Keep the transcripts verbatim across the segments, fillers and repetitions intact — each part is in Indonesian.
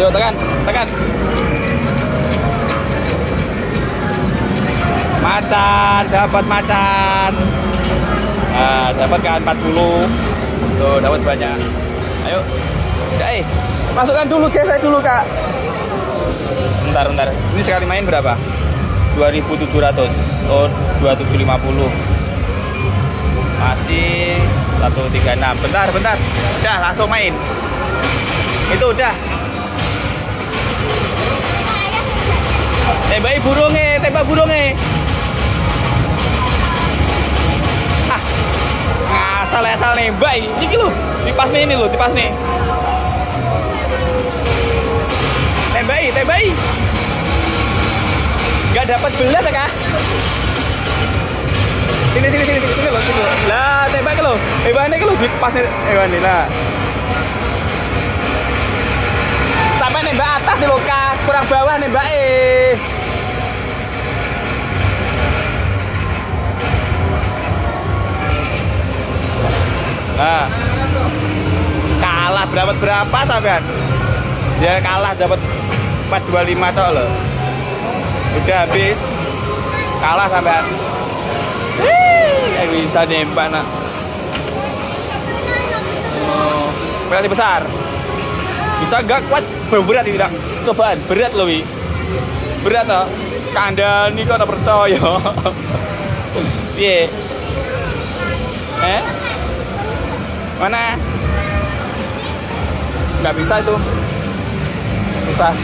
Yuk, tekan, tekan. Macan, dapat macan. Nah, dapat kan empat puluh. Tuh, dapat banyak. Ayo. Eh, masukkan dulu, gesek dulu, Kak. Bentar, bentar. Ini sekali main berapa? dua ribu tujuh ratus. Oh, dua ribu tujuh ratus lima puluh. Masih seratus tiga puluh enam. Bentar, bentar. Udah, langsung main. Itu udah. Tembak burungnya, tembak burungnya. Ah, asal-asal nembak ini lo. Tipas nih ini lo, tipas nih. Tembak, tembak. Gak dapat belas ya, Kak? Sini sini sini sini sini lo, sini. Lah, tembak lo. Tembaknya lo di pasnya hewan ini lah. Sampai nembak atas lo, Kak. Kurang bawah nembak eh. Nah, kalah berapa berapa sampean? Dia kalah dapat empat dua lima tok lho. Udah habis. Kalah sampean. Hih, bisa nembak nak. Oh, berarti besar. Bisa gak kuat berat ini nak. Cobaan berat lho wi. Berat toh. Kandani kok ora percaya. Piye? Eh? Mana? Gak bisa itu. Susah.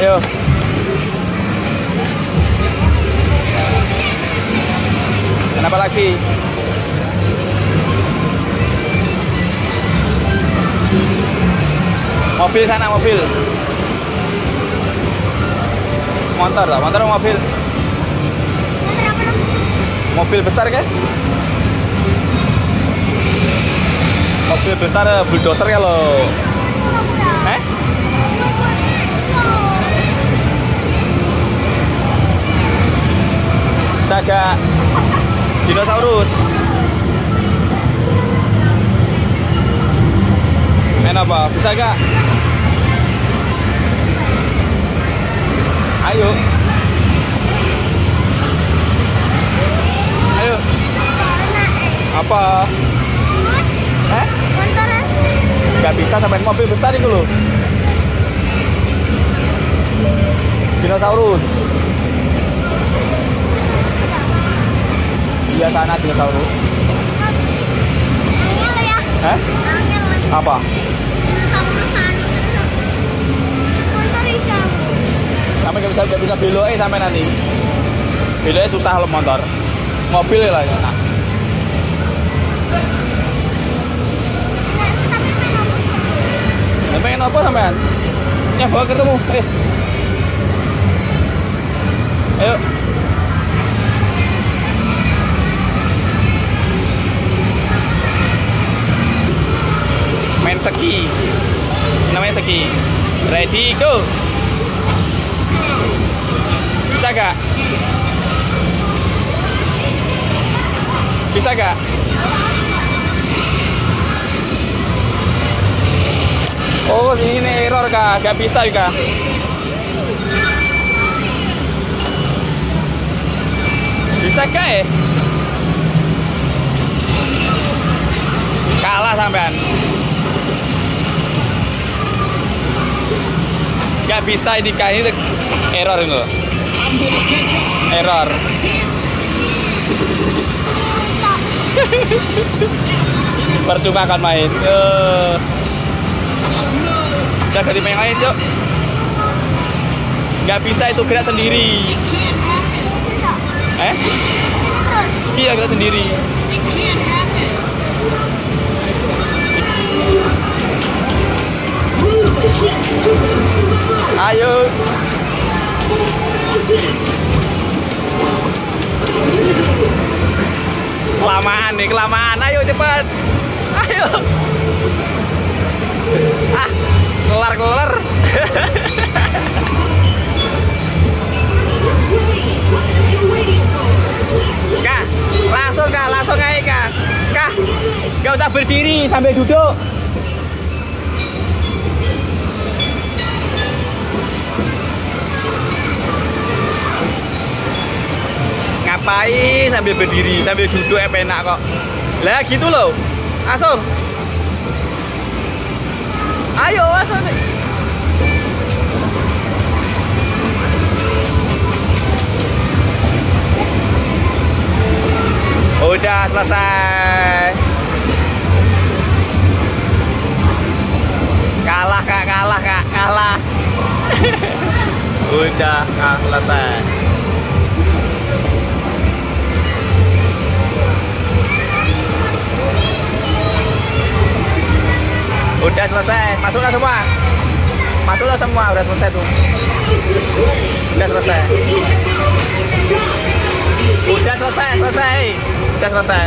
Yo. Kenapa lagi? Mobil sana, mobil. Motor lah, motor mobil. Mobil besar kan? Mobil besar bulldozer kalau. Eh? Saga dinosaurus. Main apa? Bisa gak? Ayo. Ayo. Apa? Eh? Gak bisa sampai mobil besar itu loh. Dinosaurus. Iya sana dinosaurus. Angel ya? Hah? Angel. Apa? Sampai gak bisa gak bisa belok eh sampai nanti. Beloknya susah loh motor. Mobil lah ya. Nah. Pengen apa sampean? Ya bawa ketemu. Eh. Ayo. Main ski. Namanya ski. Ready go. Bisa gak? Bisa gak? Oh, ini error Kak, gak bisa Kak. Bisa Kak ya? Kalah sampean. Gak bisa ini Kak, ini error ini loh. Error. Percuma kan main. Uh. Udah ganti main lain yuk. Gak bisa itu gerak sendiri. Eh? Iya gerak sendiri. Ayo. Kelamaan nih, kelamaan. Ayo cepat. Ayo. Ah. Kelar-kelar. Kak, langsung Kak, langsung aja Kak. Kak, gak usah berdiri sambil duduk. ngapain sambil berdiri, sambil duduk eh, enak kok. Lah gitu loh. Asung. Ayo Asung. Udah selesai. Kalah Kak, kalah Kak, kalah. Udah nah, selesai. Udah selesai, masuklah semua. Masuklah semua, udah selesai tuh. Udah selesai. Udah selesai, selesai. Udah selesai.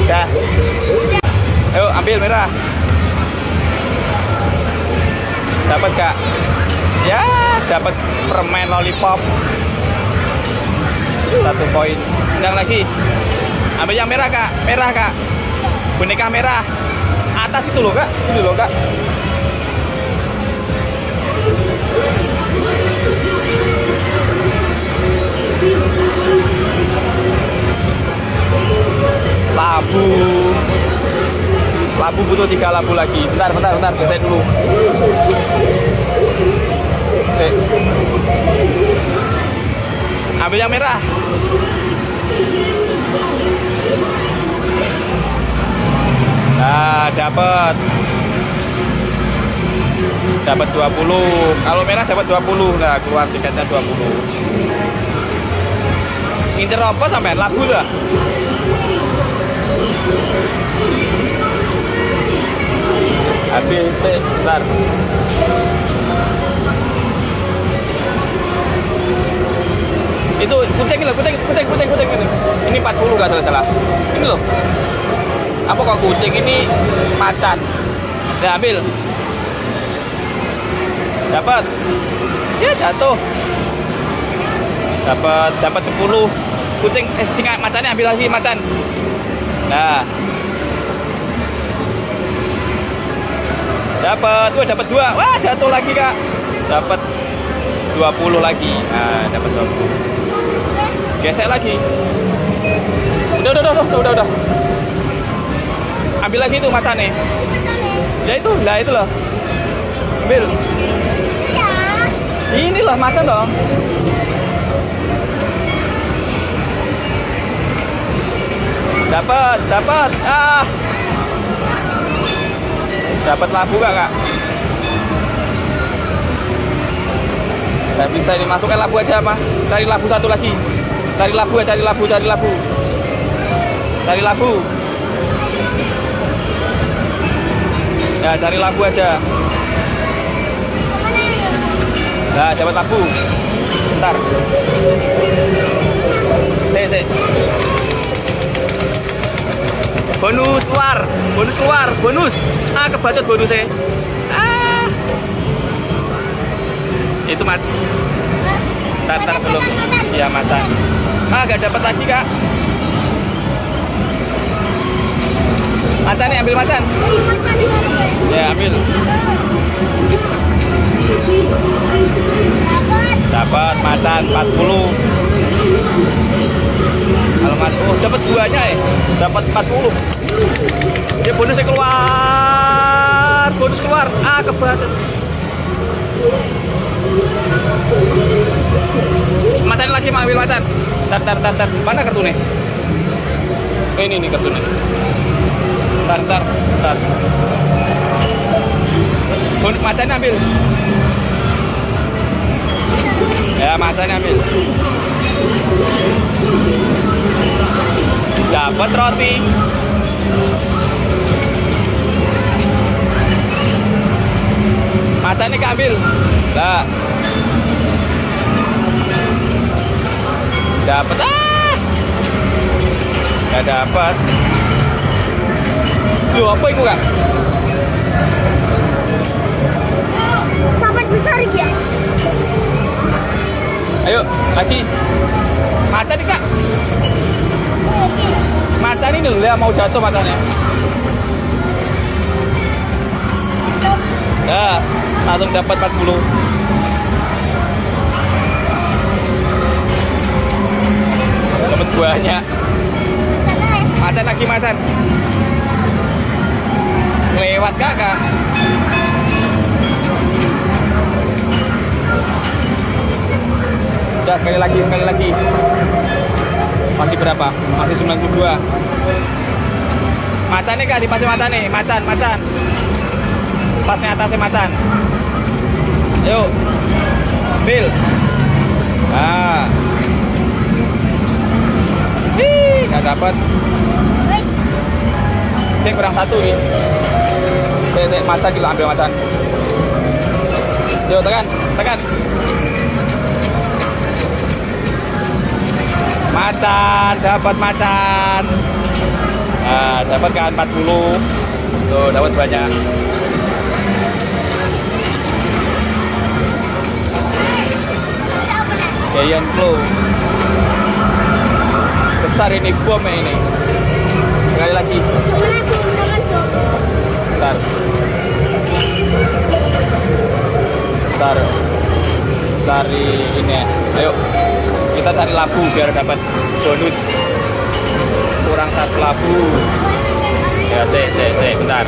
Udah. Ayo ambil merah. Dapat Kak. Ya, dapat permen lollipop. Satu poin. Undang lagi. Ambil yang merah Kak. Merah Kak. Boneka merah. Atas itu loh Kak. Itu loh Kak. Labu. Labu butuh tiga labu lagi. Bentar, bentar, bentar. Geser dulu. Geser. Ambil yang merah. Nah, dapat. Dapat dua puluh. Kalau merah dapat dua puluh. Nah, keluar tiketnya dua puluh. Incer apa sampai labu dah. Habis sebentar. Itu kucing loh, kucing, kucing, kucing, kucing ini. Ini empat puluh enggak salah-salah. Ini loh. Apa kok kucing ini macan? Udah ambil. Dapat. Ya jatuh. Dapat, dapat sepuluh. Kucing eh singa macannya ambil lagi macan. Nah. Dapat, wah dapat dua. Wah, jatuh lagi, Kak. Dapat dua puluh lagi. Nah, dapat dua puluh. Gesek lagi. Udah, udah, udah, udah, udah. Ambil lagi itu macane. Ya itu, lah itu loh. Ambil. Ya. Ini loh macan dong. Dapat, dapat. Ah. Dapat labu gak Kak? Gak bisa ini, masukkan labu aja apa? Cari labu satu lagi. Cari labu, cari labu, cari labu. Cari labu. Ya, cari labu aja. Nah, dapat labu. Bentar. Sik, sik. Bonus keluar, bonus keluar, bonus. Ah, kebacut bonusnya. Ah. Itu mat. Tatar belum. Iya, macan. Ah, gak dapat lagi, Kak. Macan nih, ambil macan. Ya, ambil. Dapat macan empat puluh. Alamat, oh dapat duanya ya, dapat empat puluh. Dia bonusnya keluar, bonus keluar, ah kebacut. Macan lagi, ambil macan. Tar, tar, tar, tar. Mana kartunya? Eh, ini nih kartunya. Tar, tar, tar. Bonus macannya ambil. Ya macannya ambil. Dapat roti. Macan ini keambil. Nah. Dapat. Ah. Gak dapat. Lu apa itu Kak? Sahabat besar ya. Ayo lagi. Macan nih Kak. Macan ini loh, mau jatuh macannya. Nah, langsung dapat empat puluh. Dapat banyak. Macan lagi macan. Lewat kakak. Udah sekali lagi sekali lagi. Masih berapa? Masih sembilan puluh dua. Macan nih kak, dipasang macan nih, macan macan. Pasnya atasnya macan. Yuk, ambil. Ah. Nggak dapat, cek kurang satu nih. Cek, cek macan gila, ambil macan. Yuk tekan, tekan. Macan, dapat macan. Nah, dapat kan empat puluh. Tuh, dapat banyak. Giant flow. Besar ini bomnya ini. Sekali lagi. Besar. Besar. Cari ini. Ayo kita cari labu biar dapat bonus. Kurang satu labu. Ya, se se se bentar.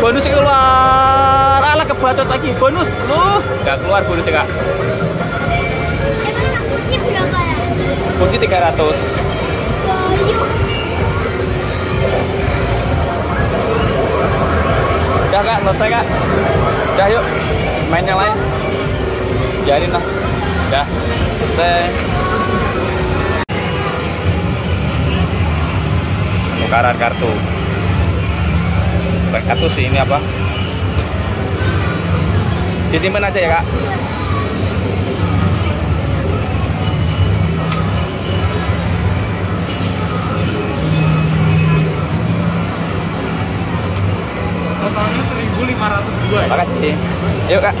Bonusnya keluar. Alah kebacot lagi bonus. Loh, enggak keluar bonusnya, Kak. Kunci tiga ratus. Udah kak, selesai kak. Udah yuk, main yang lain. Biarin lah. Udah, selesai. Tukaran kartu. Tukaran kartu sih ini apa? Disimpan aja ya kak. Totalnya seribu lima ratus dua. Makasih. Yuk kak.